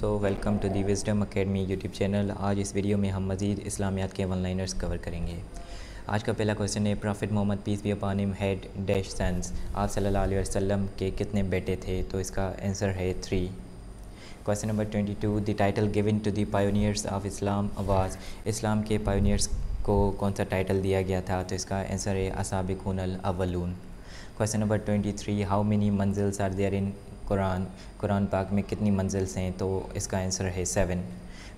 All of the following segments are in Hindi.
तो welcome to the wisdom academy YouTube channel. आज इस वीडियो में हम मजीद इस्लामियात के वन लाइनर्स कवर करेंगे। आज का पहला क्वेश्चन है, prophet Muhammad peace be upon him had dash sons, आप सल्लल्लाहु अलैहि वसल्लम के कितने बेटे थे? तो इसका आंसर है 3। Question number 22, the title given to the pioneers of Islam आवाज़, इस्लाम के पायोनियर्स को कौन सा टाइटल दिया गया था? तो इसका आंसर है अस्साबिक़ून अल-अव्वलून। Question number 23, how many मंजिल्स are there in Quran, Quran पाक में कितनी मंजिल्स हैं? तो इसका आंसर है 7।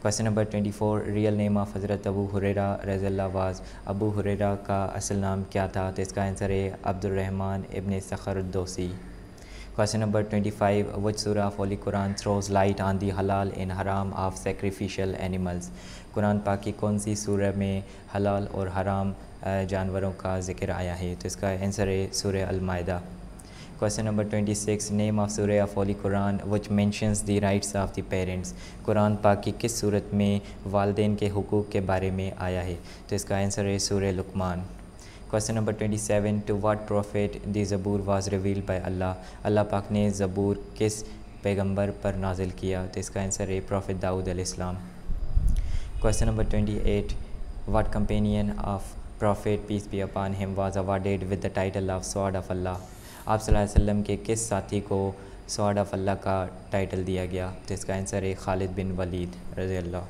Question number 24, real name of हज़रत अबू हुरैरा रज़ियल्लाहु अन्हु, अबू हुरैरा का असल नाम क्या था? तो इसका आंसर है Abdurrahman ibn सखरुद्दौसी। Question number 25, which surah of holy Quran throws light on the halal and हराम ऑफ सेक्रीफिशल एनिमल्स, कुरान पाक की कौन सी सूरह में हलाल और हराम जानवरों का जिक्र आया है? तो इसका आंसर है सूरह अल-माइदा। क्वेश्चन नंबर 26, नेम ऑफ सूरह of holy Quran which mentions the rights of the parents, Quran पाक की किस सूरत में वालिदैन के हुकूक के बारे में आया है? तो इसका आंसर है सूरह Lukman. Question number 27, to what prophet the Zabur was revealed by Allah, अल्लाह पाक ने ज़बूर किस पैगंबर पर नाजिल किया? तो इसका आंसर है प्रॉफिट दाऊद अलैहिस्सलाम। Question number 28, what companion of prophet peace be upon him was awarded with the title of sword of Allah, आप सल्लल्लाहु अलैहि वसल्लम के किस साथी को स्वॉर्ड ऑफ अल्लाह का टाइटल दिया गया? तो इसका आंसर है खालिद बिन वलीद रज़ी अल्लाह।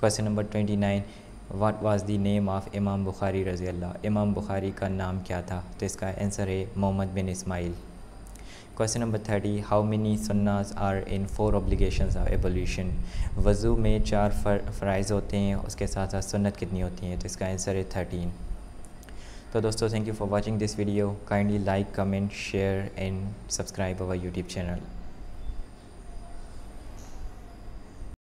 Question number 29, what was the name of Imam Bukhari रज़ी अल्लाह, इमाम बुखारी का नाम क्या था? तो इसका आंसर है मोहम्मद बिन Ismail. Question number 30, how many sunnahs are in 4 obligations of evolution, वज़ू में 4 फ़राइज़ होते हैं, उसके साथ साथ सुन्नत कितनी होती हैं? तो इसका आंसर है 13। तो दोस्तों, thank you for watching this video. Kindly like, comment, share and subscribe our YouTube channel.